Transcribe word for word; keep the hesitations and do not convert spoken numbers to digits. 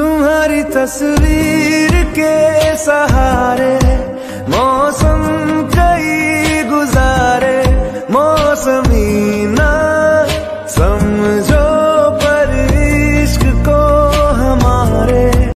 तुम्हारी तस्वीर के सहारे